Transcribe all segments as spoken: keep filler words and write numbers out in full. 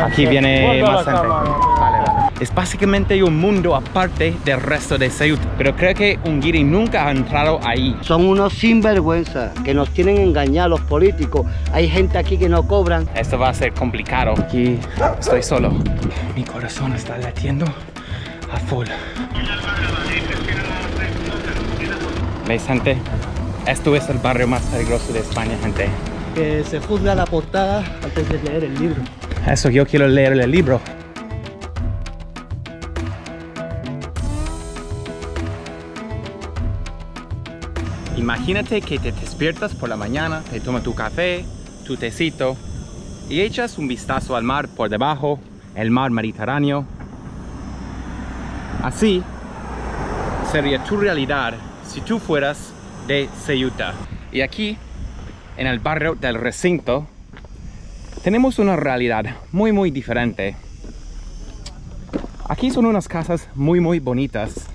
Aquí viene más gente. Vale, vale. Es básicamente un mundo aparte del resto de Ceuta, pero creo que un guiri nunca ha entrado ahí. Son unos sinvergüenzas que nos tienen engañados los políticos. Hay gente aquí que no cobran. Esto va a ser complicado. Aquí estoy solo. Mi corazón está latiendo a full. ¿Veis, gente? Esto es el barrio más peligroso de España, gente. Que se juzga la portada antes de leer el libro. Eso, yo quiero leer el libro. Imagínate que te despiertas por la mañana, te tomas tu café, tu tecito y echas un vistazo al mar por debajo, el mar Mediterráneo. Así sería tu realidad si tú fueras de Ceuta. Y aquí, en el barrio del recinto, tenemos una realidad muy muy diferente. Aquí son unas casas muy muy bonitas,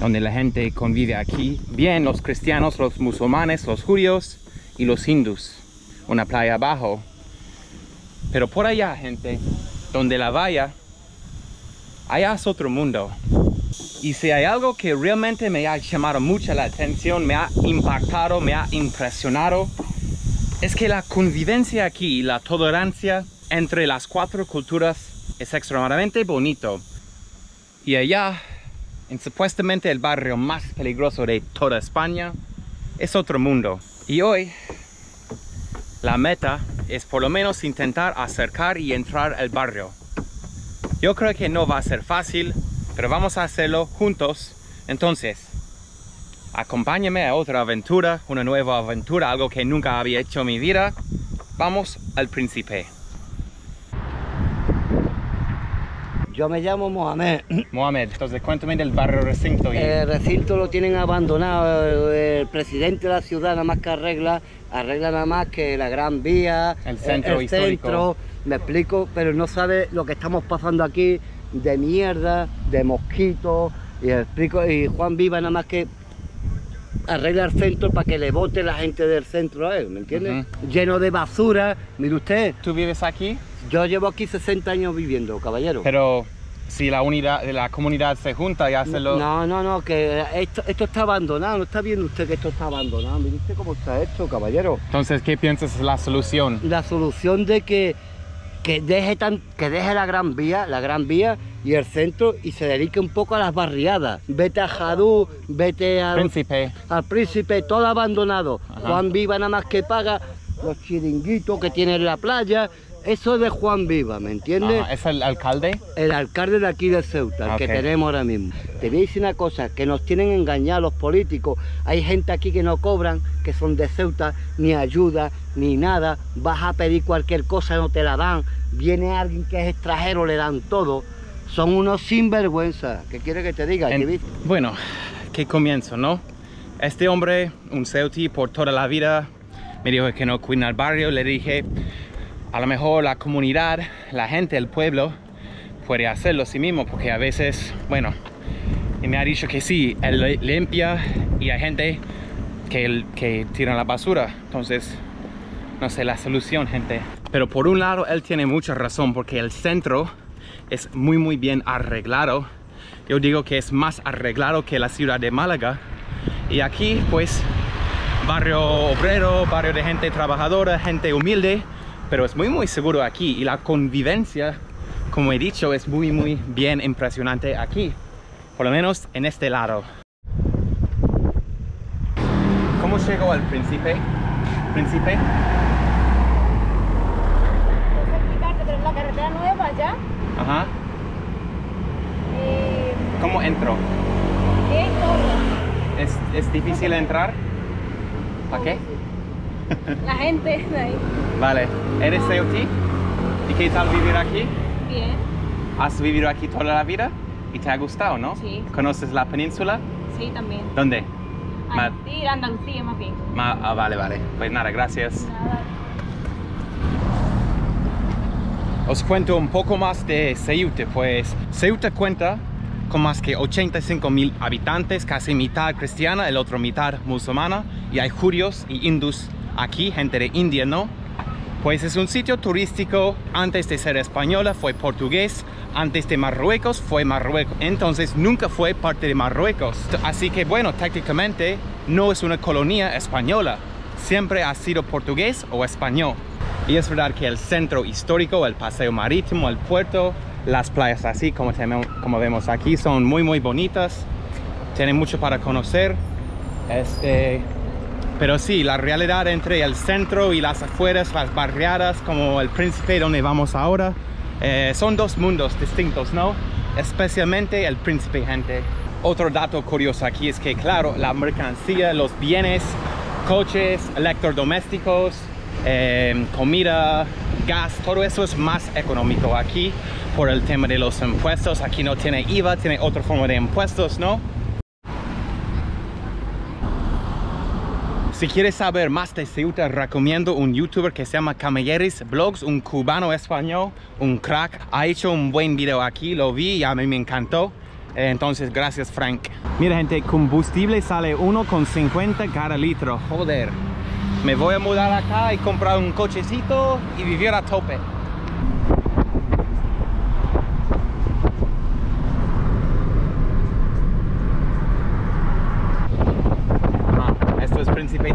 donde la gente convive aquí bien, los cristianos, los musulmanes, los judíos y los hindús. Una playa abajo. Pero por allá, gente, donde la valla, allá es otro mundo. Y si hay algo que realmente me ha llamado mucho la atención, me ha impactado, me ha impresionado, es que la convivencia aquí, la tolerancia entre las cuatro culturas es extremadamente bonito. Y allá, en supuestamente el barrio más peligroso de toda España, es otro mundo. Y hoy, la meta es por lo menos intentar acercar y entrar al barrio. Yo creo que no va a ser fácil, pero vamos a hacerlo juntos. Entonces, acompáñame a otra aventura, una nueva aventura, algo que nunca había hecho en mi vida. Vamos al Príncipe. Yo me llamo Mohamed. Mohamed, entonces cuéntame del barrio recinto. Y... El recinto lo tienen abandonado. El presidente de la ciudad nada más que arregla, arregla nada más que la Gran Vía, el centro el, el histórico. Centro, me explico, pero no sabe lo que estamos pasando aquí de mierda, de mosquitos, y explico, y Juan Viva nada más que arregla el centro para que le vote la gente del centro a él, ¿me entiendes? Uh-huh. Lleno de basura, mire usted. ¿Tú vives aquí? Yo llevo aquí sesenta años viviendo, caballero. Pero si la unidad, la comunidad se junta y hace lo... No, no, no, que esto, esto está abandonado, ¿no está viendo usted que esto está abandonado? Mire usted cómo está esto, caballero. Entonces, ¿qué piensas es la solución? La solución de que... Que deje, tan, que deje la Gran Vía, la Gran Vía y el centro y se dedique un poco a las barriadas. Vete a Jadú, vete al Príncipe, al Príncipe, todo abandonado. Ajá. Juan Viva nada más que paga los chiringuitos que tiene en la playa. Eso es de Juan Viva, ¿me entiendes? Ah, ¿es el alcalde? El alcalde de aquí de Ceuta, okay. El que tenemos ahora mismo. Te voy a decir una cosa, que nos tienen engañados los políticos. Hay gente aquí que no cobran, que son de Ceuta, ni ayuda, ni nada. Vas a pedir cualquier cosa, no te la dan. Viene alguien que es extranjero, le dan todo. Son unos sinvergüenza. ¿Qué quiere que te diga? En, bueno, que comienzo, ¿no? Este hombre, un ceutí por toda la vida, me dijo que no cuida el barrio. Le dije... A lo mejor la comunidad, la gente, el pueblo puede hacerlo sí mismo, porque a veces, bueno, y me ha dicho que sí, él limpia y hay gente que, que tira la basura. Entonces, no sé, la solución, gente. Pero por un lado, él tiene mucha razón, porque el centro es muy, muy bien arreglado. Yo digo que es más arreglado que la ciudad de Málaga. Y aquí, pues, barrio obrero, barrio de gente trabajadora, gente humilde. Pero es muy muy seguro aquí y la convivencia, como he dicho, es muy muy bien impresionante aquí, por lo menos en este lado. ¿Cómo llegó al Príncipe? ¿Príncipe? No sé explicarte, pero es la carretera nueva ya. Ajá. Eh... ¿Cómo entro? ¿Qué? ¿Es, ¿Es difícil entrar? ¿Para qué? La gente de ahí. Vale. ¿Eres ceutí? ¿Y qué tal vivir aquí? Bien. ¿Has vivido aquí toda la vida? ¿Y te ha gustado, no? Sí. ¿Conoces la península? Sí, también. ¿Dónde? Aquí, Ma... Andalucía, más bien. Ma... Ah, vale, vale. Pues nada, gracias. Nada. Os cuento un poco más de Ceuta, pues. Ceuta cuenta con más que ochenta y cinco mil habitantes, casi mitad cristiana, el otro mitad musulmana, y hay judíos y hindús aquí, gente de India, ¿no? Pues es un sitio turístico, antes de ser española fue portugués, antes de Marruecos fue Marruecos, entonces nunca fue parte de Marruecos. Así que bueno, tácticamente no es una colonia española, siempre ha sido portugués o español. Y es verdad que el centro histórico, el paseo marítimo, el puerto, las playas así como, tenemos, como vemos aquí son muy muy bonitas, tienen mucho para conocer. Este... Pero sí, la realidad entre el centro y las afueras, las barriadas, como El Príncipe, donde vamos ahora, eh, son dos mundos distintos, ¿no? Especialmente El Príncipe, gente. Otro dato curioso aquí es que, claro, la mercancía, los bienes, coches, electrodomésticos, eh, comida, gas, todo eso es más económico aquí por el tema de los impuestos. Aquí no tiene I V A, tiene otra forma de impuestos, ¿no? Si quieres saber más de Ceuta, recomiendo un youtuber que se llama Camilleris Blogs, un cubano español, un crack. Ha hecho un buen video aquí, lo vi y a mí me encantó. Entonces, gracias, Frank. Mira, gente, combustible sale uno con cincuenta cada litro. Joder, me voy a mudar acá y comprar un cochecito y vivir a tope.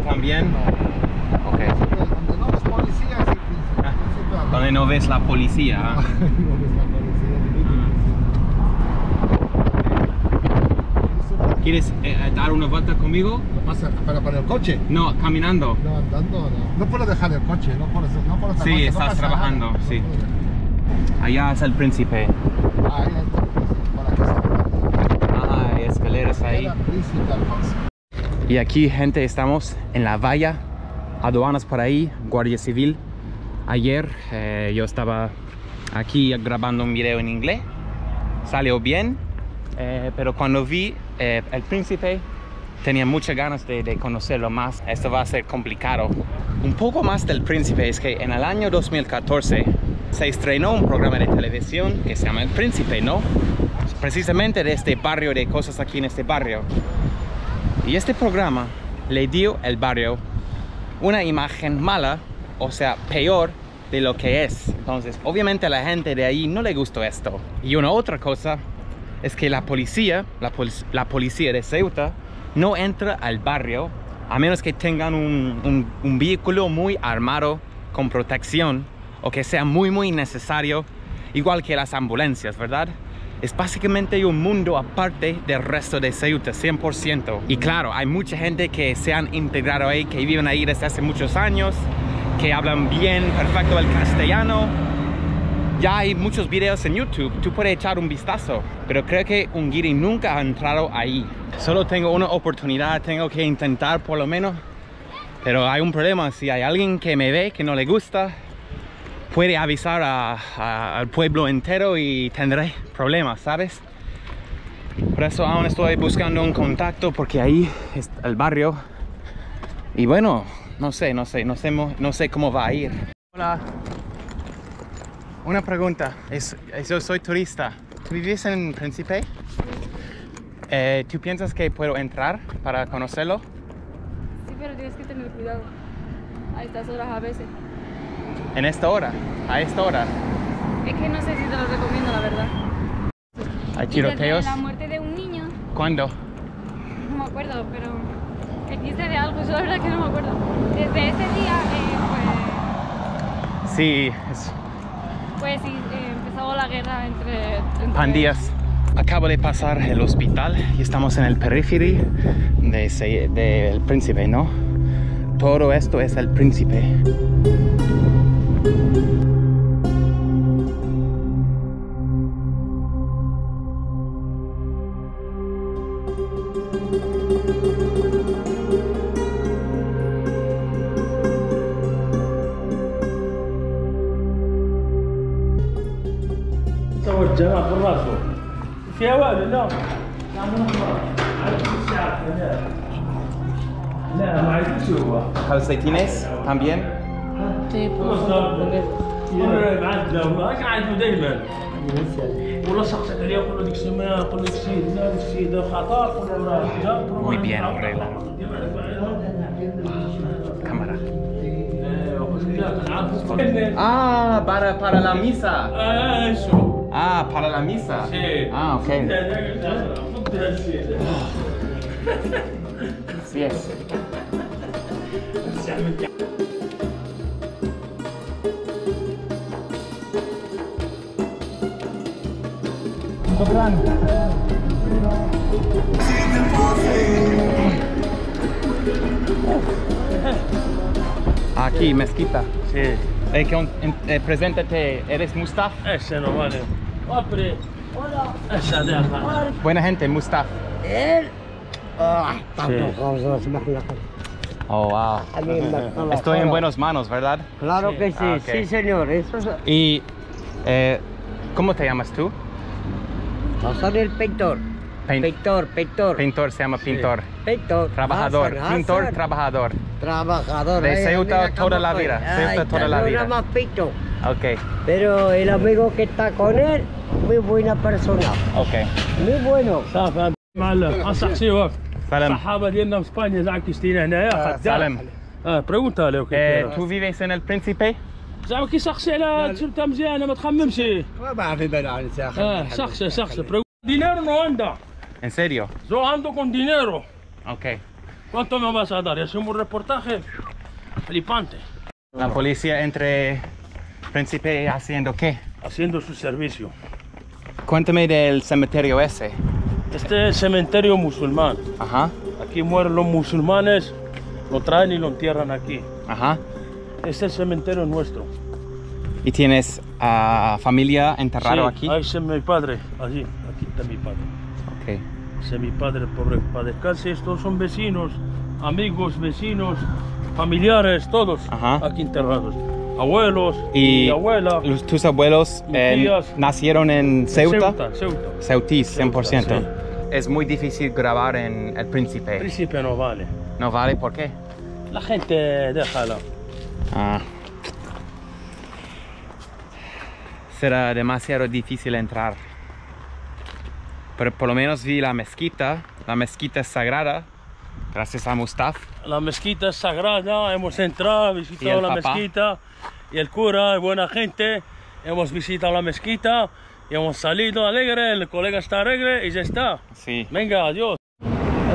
También, okay. Donde no ves policía, es el principio. Ah, donde no ves la policía. No, no ves la policía. ¿Quieres eh, dar una vuelta conmigo? ¿Pasa para, para el coche? No, caminando. No, andando. No, no puedo dejar el coche. No puedo, no puedo dejar, sí, estás no trabajando. Nada, sí. No, allá es El Príncipe. Ah, ahí está, para que se... ah, escaleras ahí. Y aquí, gente, estamos en la valla, aduanas por ahí, guardia civil. Ayer eh, yo estaba aquí grabando un video en inglés, salió bien, eh, pero cuando vi eh, El Príncipe tenía muchas ganas de, de conocerlo más. Esto va a ser complicado. Un poco más del Príncipe es que en el año dos mil catorce se estrenó un programa de televisión que se llama El Príncipe, ¿no? Precisamente de este barrio, de cosas aquí en este barrio. Y este programa le dio al barrio una imagen mala, o sea, peor de lo que es. Entonces, obviamente a la gente de ahí no le gustó esto. Y una otra cosa es que la policía, la, pol la policía de Ceuta, no entra al barrio a menos que tengan un, un, un vehículo muy armado, con protección, o que sea muy, muy necesario, igual que las ambulancias, ¿verdad? Es básicamente un mundo aparte del resto de Ceuta, cien por ciento. Y claro, hay mucha gente que se han integrado ahí, que viven ahí desde hace muchos años, que hablan bien, perfecto el castellano. Ya hay muchos videos en YouTube, tú puedes echar un vistazo. Pero creo que un guiri nunca ha entrado ahí. Solo tengo una oportunidad, tengo que intentar por lo menos. Pero hay un problema, si hay alguien que me ve, que no le gusta, puede avisar a, a, al pueblo entero y tendré problemas, ¿sabes? Por eso aún estoy buscando un contacto, porque ahí es el barrio. Y bueno, no sé, no sé, no sé, no sé cómo va a ir. Hola. Una pregunta. Es, es, yo soy turista. ¿Tú vives en Príncipe? Eh, ¿Tú piensas que puedo entrar para conocerlo? Sí, pero tienes que tener cuidado. A estas horas a veces. En esta hora, a esta hora. Es que no sé si te lo recomiendo, la verdad. ¿Hay tiroteos? La muerte de un niño. ¿Cuándo? No me acuerdo, pero el quince de algo, yo la verdad que no me acuerdo. Desde ese día, eh, pues... Sí, es... Pues sí, eh, empezó la guerra entre... entre... pandillas. Acabo de pasar el hospital y estamos en el periférico de, de, de El Príncipe, ¿no? Todo esto es El Príncipe. صور الجماعة في الراس فيها والو. لا لا مو عرفت الشعب. لا لا ما عرفتش هو خلصيتينيس تامبيان تيبو مره معدله والله كنعيطوا دائما والله سقطت عليا وقالوا ديك السماء قالوا ديك السيد لا ديك السيده خطر قالوا راه حاجه وي بيان. كاميرا Ah, para, para la misa. Ah, eso. Ah, para la misa. Sí. Ah, ok. Así es. Sopran. Aquí, mezquita. Sí. Eh, que un, eh, preséntate, ¿eres Mustaf? Ese no vale. Hola. Esa de acá. Buena gente, Mustaf. Él. Ah, tampoco. Oh, wow. Estoy en buenas manos, ¿verdad? Claro sí. que sí, ah, okay. sí, señor. Eso es... Y, eh, ¿cómo te llamas tú? Yo soy el pintor. Paint. Pintor, pintor. Pintor, se llama sí. pintor. Pintor. Trabajador. Hacer, pintor, hacer. trabajador. Trabajador. De Ceuta toda la vida. Ceuta toda la vida. Más pito. Ok. Pero el amigo que está con él, muy buena persona. Ok. Muy bueno. Salam. Pregúntale. ¿Tú vives en El Príncipe? زعما كي شخصي على تشربتها مزيانه ما تخممش ما بعرف يبان على الساحل اه شخصي شخصي دينار رواندا ان سيريو زو عندو كون دينيرو اوكي كونتو ما باش هضر يا شمو الريبورتاج فليبانتي لا بوليسيا انتري Príncipe haciendo qué haciendo su servicio cuéntame del cementerio ese este es cementerio musulmán ajá aquí mueren los musulmanes lo traen y lo entierran aquí ajá Este es el cementerio nuestro. ¿Y tienes a uh, familia enterrado sí, aquí? Ahí es mi padre, allí, aquí está mi padre. Okay. Ese es mi padre, pobre, para descanse. Estos son vecinos, amigos, vecinos, familiares, todos Ajá. aquí enterrados. Abuelos, y mi abuela. Los, ¿Tus abuelos eh, tías, nacieron en Ceuta? Ceuta, Ceuta. Ceutís, cien por ciento. Ceuta, sí. Es muy difícil grabar en El Príncipe. El Príncipe no vale. ¿No vale? ¿Por qué? La gente, déjala. Ah. Será demasiado difícil entrar. Pero por lo menos vi la mezquita. La mezquita es sagrada. Gracias a Mustaf. La mezquita es sagrada. Hemos entrado, visitado la papá? mezquita. Y el cura es buena gente. Hemos visitado la mezquita. Y hemos salido alegre. El colega está alegre y ya está. Sí. Venga, adiós.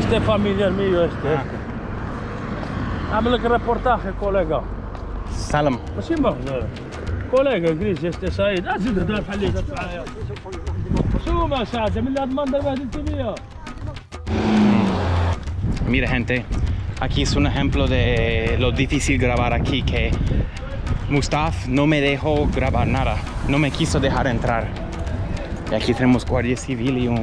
Este familia es mío. Este. Ah. Hazme el reportaje, colega. سلام ماشي مغزال كوليغا كريس يستسعيد لازم تهضر بحال اللي درت معايا شو ما ساعده من هذا المنظر بهدلت بيا Mira gente, aquí es un ejemplo de lo difícil grabar aquí que Mustaf no me dejó grabar nada, no me quiso dejar entrar. Y aquí tenemos guardia civil y un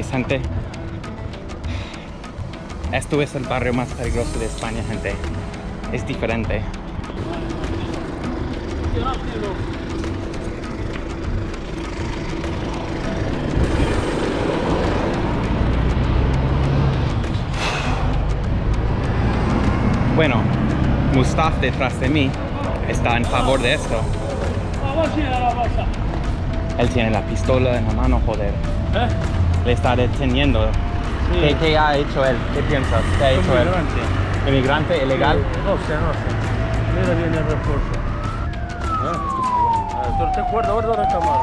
¿Veis, gente? Esto es el barrio más peligroso de España, gente. Es diferente. Bueno, Mustaf detrás de mí está en favor de esto. Él tiene la pistola en la mano, joder. ¿Eh? Le está deteniendo. Sí. ¿Qué, ¿Qué ha hecho él? ¿Qué piensas? ¿Qué ha hecho inmigrante. él? ¿Inmigrante? ¿Ilegal? No sé, no sé. Mira, viene el refuerzo. ¿Eh? ¿Te acuerdas? Guarda la cámara.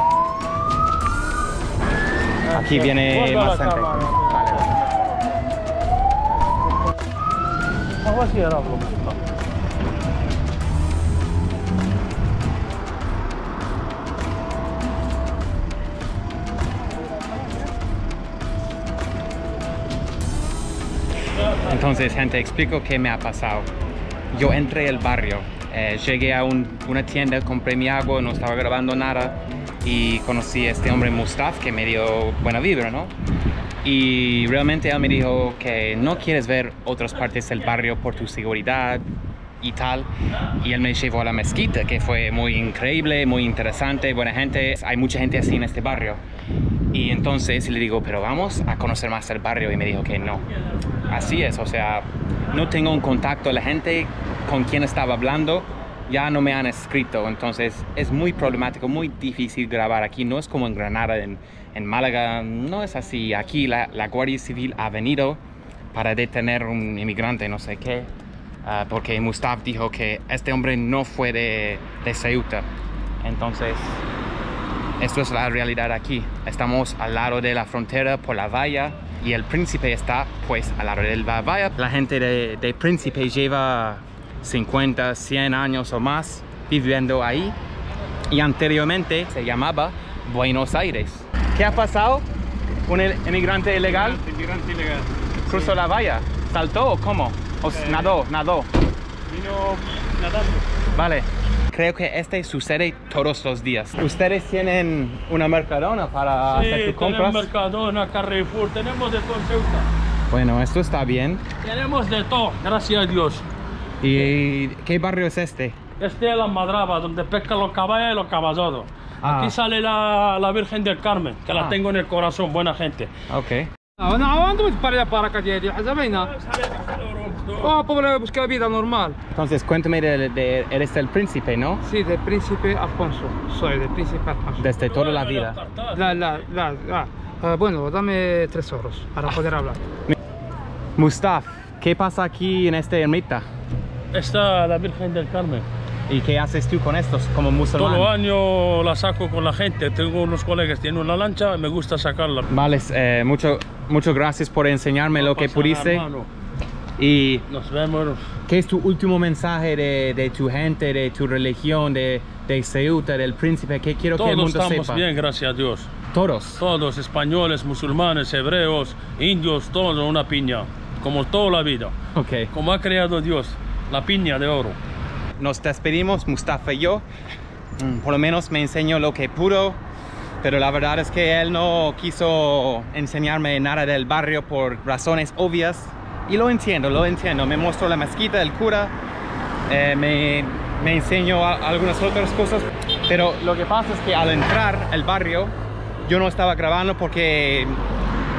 Aquí viene más gente. Vamos a hacer algo. Entonces, gente, explico qué me ha pasado. Yo entré al barrio, eh, llegué a un, una tienda, compré mi agua, no estaba grabando nada y conocí a este hombre Mustaf que me dio buena vibra, ¿no? Y realmente él me dijo que no quieres ver otras partes del barrio por tu seguridad y tal. Y él me llevó a la mezquita, que fue muy increíble, muy interesante, buena gente. Hay mucha gente así en este barrio. Y entonces le digo, pero vamos a conocer más el barrio. Y me dijo que no. Así es, o sea, no tengo un contacto a la gente con quien estaba hablando. ya no me han escrito, entonces es muy problemático, muy difícil grabar aquí. No es como en Granada, en, en Málaga, no es así. Aquí la, la Guardia Civil ha venido para detener a un inmigrante, no sé qué, uh, porque Mustaf dijo que este hombre no fue de, de Ceuta. Entonces, esto es la realidad aquí. Estamos al lado de la frontera por la valla y El Príncipe está pues al lado de la valla. La gente de, de Príncipe lleva cincuenta, cien años o más viviendo ahí, y anteriormente se llamaba Buenos Aires. ¿Qué ha pasado? ¿Un inmigrante ilegal? Inmigrante ilegal. ¿Cruzó sí. la valla? ¿Saltó o cómo? ¿O eh, nadó? ¿Nadó? Vino nadando. Vale. Creo que este sucede todos los días. ¿Ustedes tienen una Mercadona para sí, hacer tus compras? Sí, tenemos Mercadona, Carrefour, tenemos de todo en Ceuta. Bueno, esto está bien. Tenemos de todo, gracias a Dios. ¿Y qué barrio es este? Este es La Madraba, donde pescan los caballos y los caballodos. Ah. Aquí sale la, la Virgen del Carmen, que ah. la tengo en el corazón, buena gente. Ok. Ah, pobre, busca vida normal. Entonces, cuéntame de, de, de eres el príncipe, ¿no? Sí, del príncipe Alfonso. Soy del príncipe Alfonso. Desde toda la vida. La, la, la, la. Ah, bueno, dame tres horas para poder hablar. Mustaf, ¿qué pasa aquí en esta ermita? Está la Virgen del Carmen. ¿Y qué haces tú con estos como musulmán? Todo el año la saco con la gente. Tengo unos colegas que tienen una lancha y me gusta sacarla. Vale, eh, mucho, mucho gracias por enseñarme no lo que pudiste. Hermano. Y nos vemos. ¿Qué es tu último mensaje de, de tu gente, de tu religión, de, de Ceuta, del príncipe? ¿Qué quiero Todos que el mundo sepa? Todos estamos bien, gracias a Dios. ¿Todos? Todos, españoles, musulmanes, hebreos, indios, todos en una piña. Como toda la vida. Okay. Como ha creado Dios, la piña de oro. Nos despedimos, Mustafa y yo. Por lo menos me enseñó lo que pudo. Pero la verdad es que él no quiso enseñarme nada del barrio por razones obvias. Y lo entiendo, lo entiendo. Me mostró la mezquita, el cura, eh, me, me enseñó a, algunas otras cosas. Pero lo que pasa es que al entrar al barrio, yo no estaba grabando porque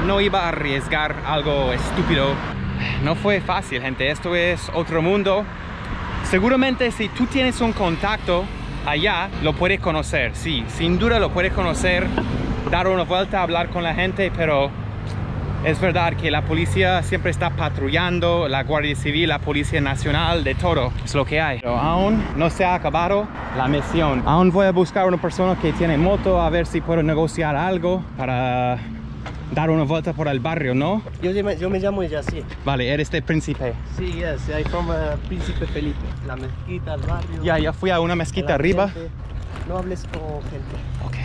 no iba a arriesgar algo estúpido. No fue fácil, gente. Esto es otro mundo. Seguramente si tú tienes un contacto allá, lo puedes conocer. Sí, sin duda lo puedes conocer, dar una vuelta, hablar con la gente, pero... es verdad que la policía siempre está patrullando, la Guardia Civil, la Policía Nacional, de todo. Es lo que hay. Pero aún no se ha acabado la misión. Aún voy a buscar una persona que tiene moto a ver si puedo negociar algo para dar una vuelta por el barrio, ¿no? Yo, yo me llamo Yassir. Vale, ¿eres de Príncipe? Sí, yes, I from uh, Príncipe Felipe. La mezquita, el barrio... Ya, yeah, ya fui a una mezquita arriba. Gente, no hables con gente. Ok.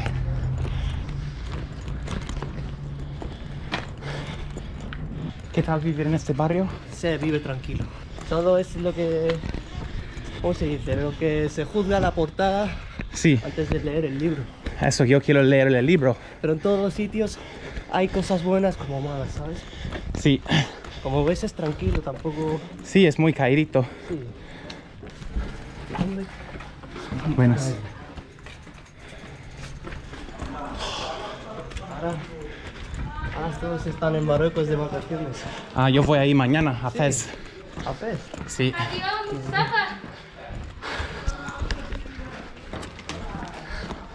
¿Qué tal vivir en este barrio? Se vive tranquilo. Todo es lo que... ¿Cómo se dice? Lo que se juzga la portada sí. antes de leer el libro. Eso, yo quiero leer el libro. Pero en todos los sitios hay cosas buenas como malas, ¿sabes? Sí. Como ves es tranquilo, tampoco... Sí, es muy caídito. Sí. Buenas. Ahora... Ah, todos están en Marruecos de vacaciones. Ah, yo voy ahí mañana, a Fez. Sí. ¿A Fez? Sí. Adiós, Mustafa.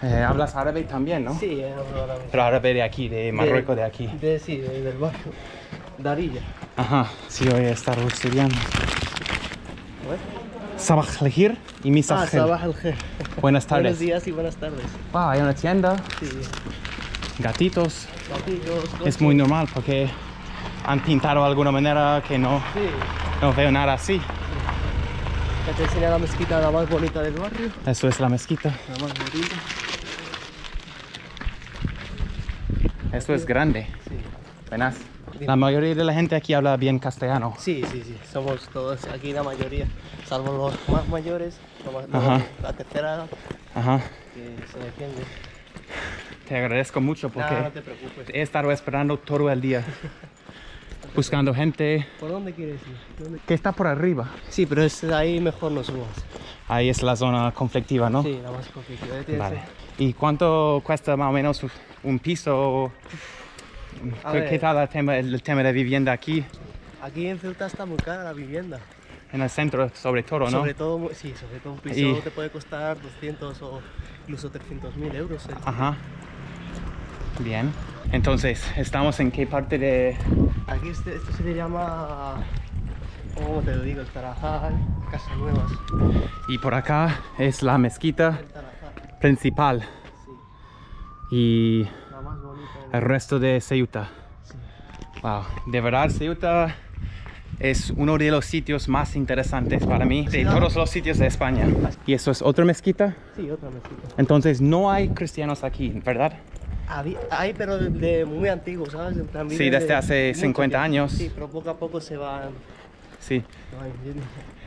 Eh, Hablas árabe también, ¿no? Sí, hablo árabe. Pero árabe de aquí, de Marruecos de, de aquí. De, sí, de, del barrio. Darilla. Ajá, sí, voy a estar estudiando. Sabah al-Khir y Misa al-Khir. Ah, Sabah al-Khir. Buenas tardes. Buenos días y buenas tardes. Ah, hay una tienda. Sí. Gatitos. Gatitos, es muy normal porque han pintado de alguna manera que no, sí. no veo nada así. Sí. Te enseñé la mezquita la más bonita del barrio. Eso es la mezquita. La más bonita. Esto es grande. Sí. Buenas. La mayoría de la gente aquí habla bien castellano. Sí, sí, sí. Somos todos aquí la mayoría, salvo los más mayores, los más, Ajá. la tercera edad, Ajá. que se defiende. Te agradezco mucho porque no, no te he estado esperando todo el día, buscando gente. ¿Por dónde quieres ir? ¿Dónde... Que está por arriba. Sí, pero es ahí mejor no subas. Ahí es la zona conflictiva, ¿no? Sí, la más conflictiva. Vale. ¿Y cuánto cuesta más o menos un piso? A ¿Qué ver. tal el tema, el tema de vivienda aquí? Aquí en Ceuta está muy cara la vivienda. En el centro, sobre todo, ¿no? Sobre todo, sí, sobre todo un piso y... te puede costar doscientos o incluso trescientos mil euros. ¿Eh? Ajá. Bien. Entonces, ¿estamos en qué parte de...? Aquí este, esto se le llama... ¿Cómo te lo digo? El Tarajal, Casas Nuevas. Y por acá es la mezquita principal. Sí. Y la más bonita, ¿no? El resto de Ceuta. Sí. Wow. De verdad, Ceuta... es uno de los sitios más interesantes para mí de todos los sitios de España. ¿Y eso es otra mezquita? Sí, otra mezquita. Entonces no hay cristianos aquí, ¿verdad? Hay, pero de, de muy antiguos, ¿sabes? También sí, desde de, hace cincuenta años. Sí, pero poco a poco se van... Sí.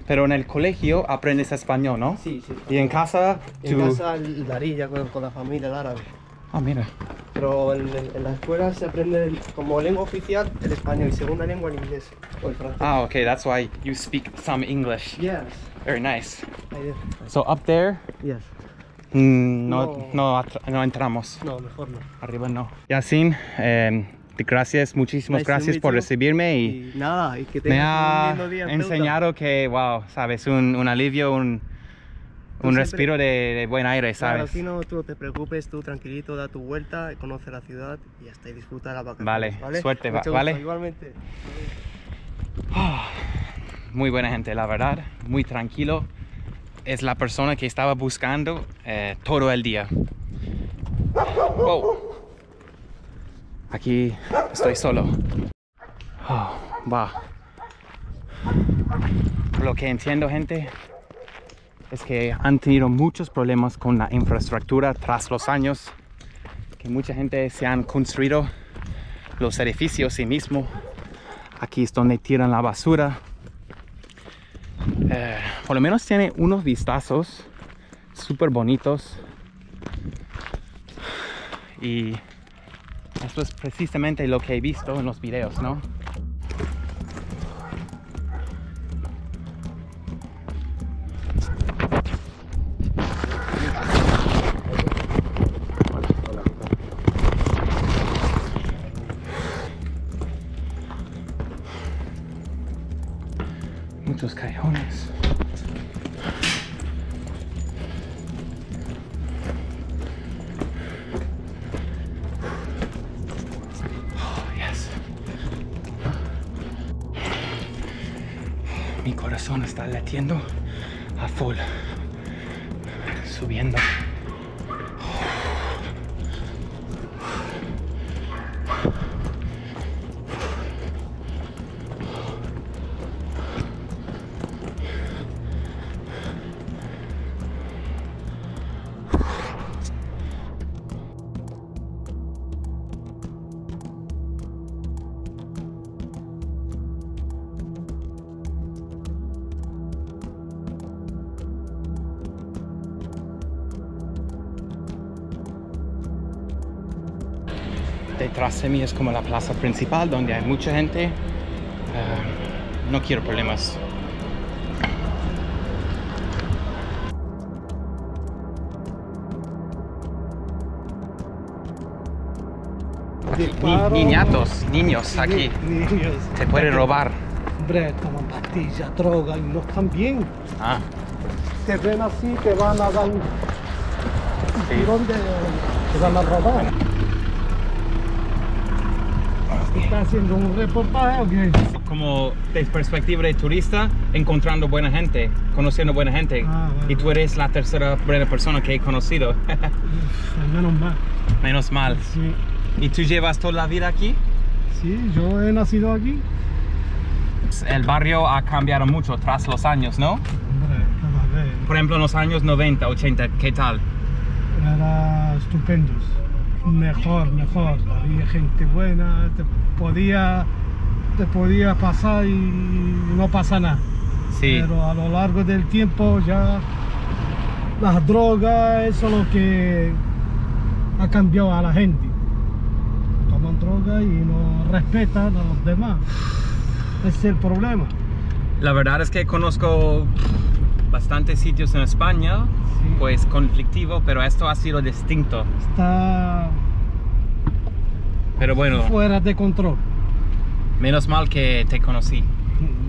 Pero en el colegio aprendes español, ¿no? Sí, sí. ¿Y en casa? En tú... casa el darilla con, con la familia, el árabe. Ah, mira. Pero en, en, en la escuela se aprende el, como lengua oficial el español y segunda lengua el inglés o el francés. Ah, okay, that's why you speak some English. Yes. Very nice. I did. So up there? Yes. Mm, no, no, no, no entramos. No, mejor no. Arriba no. Yasin, eh, gracias, muchísimas nice gracias por recibirme y, y nada, y que me ha un lindo día en enseñado Ceuta. Que, wow, sabes, un, un alivio, un... Tú un siempre, respiro de, de buen aire, ¿sabes? Claro, si no, tú no te preocupes, tú tranquilito, da tu vuelta, conoce la ciudad y hasta disfruta la vacación. Vale, vale, suerte, va, ¿vale? Igualmente. Oh, muy buena gente, la verdad, muy tranquilo. Es la persona que estaba buscando eh, todo el día. Oh. Aquí estoy solo. Oh, va. Lo que entiendo, gente, es que han tenido muchos problemas con la infraestructura tras los años, que mucha gente se han construido los edificios sí mismo. Aquí es donde tiran la basura. Eh, por lo menos tiene unos vistazos súper bonitos. Y esto es precisamente lo que he visto en los videos, ¿no? Muchos callejones. Oh, yes. Mi corazón está latiendo a full, subiendo. Detrás de mí es como la plaza principal donde hay mucha gente. Uh, no quiero problemas. Ni, niñatos, niños aquí. Niños. Te pueden robar. Hombre, toman pastillas, droga y no están bien. Ah. Te ven así, te van a dar. Sí. ¿Dónde te van a robar? Bueno. ¿Estás haciendo un reportaje o qué? Como de perspectiva de turista, encontrando buena gente, conociendo buena gente. Ah, bueno. Y tú eres la tercera persona que he conocido. Menos mal. Menos mal. Sí. ¿Y tú llevas toda la vida aquí? Sí, yo he nacido aquí. El barrio ha cambiado mucho tras los años, ¿no? Hombre, cada vez. Por ejemplo, en los años noventa, ochenta, ¿qué tal? Era estupendo. Mejor, mejor, había gente buena, te podía, te podía pasar y no pasa nada. Sí. Pero a lo largo del tiempo ya las drogas, eso es lo que ha cambiado a la gente. Toman drogas y no respetan a los demás. Ese es el problema. La verdad es que conozco bastantes sitios en España, sí, pues conflictivo, pero esto ha sido distinto. Está... pero bueno... fuera de control. Menos mal que te conocí.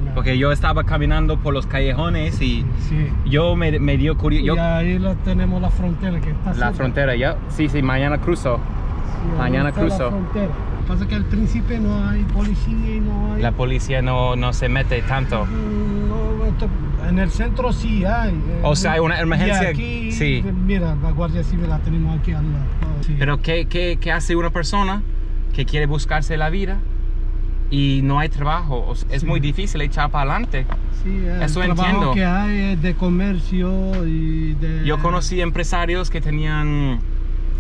No, Porque yo estaba caminando por los callejones y sí. yo me, me dio curiosidad. Y ahí la, tenemos la frontera que está La cerca. frontera, ya. Sí, sí, mañana cruzo. Sí, mañana cruzo. Lo que pasa es que al Príncipe no hay policía y no hay... La policía no, no se mete tanto. No, en el centro sí hay. Eh, o sea, hay una emergencia. Aquí, sí. Mira, la Guardia Civil la tenemos aquí al lado. Sí. Pero ¿qué, qué, ¿qué hace una persona que quiere buscarse la vida y no hay trabajo? O sea, es sí. muy difícil echar para adelante. Sí, el Eso trabajo entiendo. que hay es de comercio y de... Yo conocí empresarios que tenían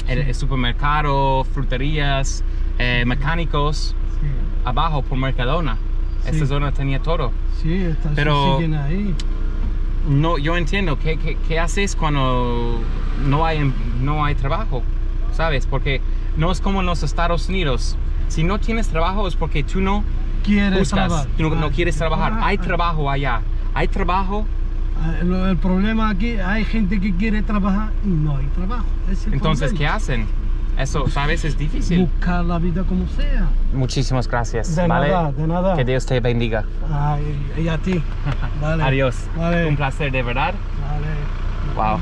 sí. supermercados, fruterías, Eh, mecánicos sí. abajo por Mercadona. Sí. Esta zona tenía todo. Sí, estas Pero siguen ahí. No, yo entiendo. ¿Qué, qué, qué haces cuando no hay, no hay trabajo? ¿Sabes? Porque no es como en los Estados Unidos. Si no tienes trabajo es porque tú no quieres buscas, trabajar. Tú no, no quieres trabajar. Ah, hay ah, trabajo allá. Hay trabajo. El problema aquí, hay gente que quiere trabajar y no hay trabajo. Es el Entonces, problema. ¿qué hacen? Eso, ¿sabes? Es difícil. Buscar la vida como sea. Muchísimas gracias. De ¿vale? nada, de nada. Que Dios te bendiga. Ay, y a ti. Vale. Adiós. Vale. Un placer, de verdad. Vale. Wow.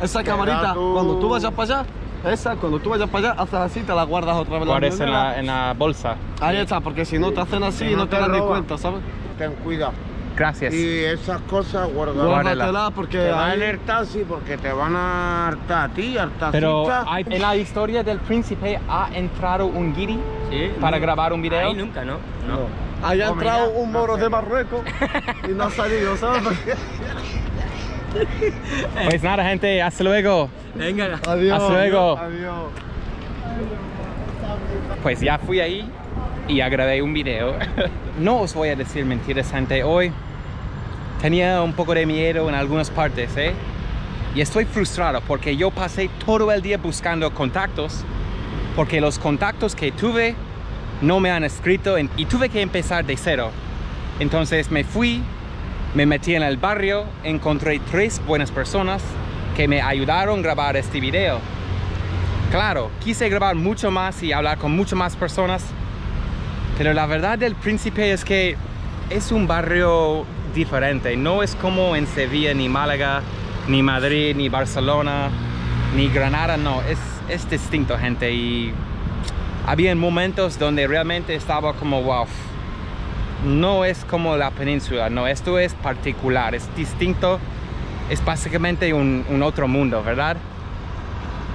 Esa camarita, cuando tú vayas para allá, esa, cuando tú vayas para allá, haces así, te la guardas otra vez. Guardes en la, en la bolsa. Ahí está, porque si no te hacen así, no, no te, te das ni cuenta, ¿sabes? Ten cuidado. Gracias. Y esas cosas guárdalas, porque te van a alertar, sí, porque te van a hartar a ti, hartar a ti. Pero hay, en la historia del Príncipe ha entrado un guiri sí, para no. grabar un video. Ahí nunca, ¿no? no. Ahí ha entrado un moro no sé. de Marruecos y no ha salido, ¿sabes? Pues nada, gente, hasta luego. Venga. Adiós. Hasta luego. Adiós. Pues ya fui ahí y ya grabé un video. No os voy a decir mentiras, gente. Hoy tenía un poco de miedo en algunas partes, ¿eh? Y estoy frustrado porque yo pasé todo el día buscando contactos, porque los contactos que tuve no me han escrito en, y tuve que empezar de cero. Entonces me fui, me metí en el barrio, encontré tres buenas personas que me ayudaron a grabar este video. Claro, quise grabar mucho más y hablar con muchas más personas, pero la verdad del Príncipe es que es un barrio diferente. No es como en Sevilla, ni Málaga, ni Madrid, ni Barcelona, ni Granada. No, es, es distinto, gente. Y había momentos donde realmente estaba como, wow, no es como la península. No, esto es particular, es distinto. Es básicamente un, un otro mundo, ¿verdad?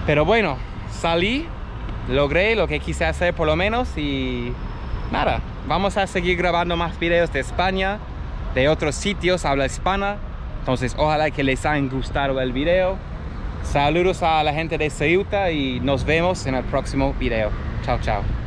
Pero bueno, salí, logré lo que quise hacer por lo menos y... Nada, vamos a seguir grabando más videos de España, de otros sitios, habla hispana. Entonces, ojalá que les haya gustado el video. Saludos a la gente de Ceuta y nos vemos en el próximo video. Chao, chao.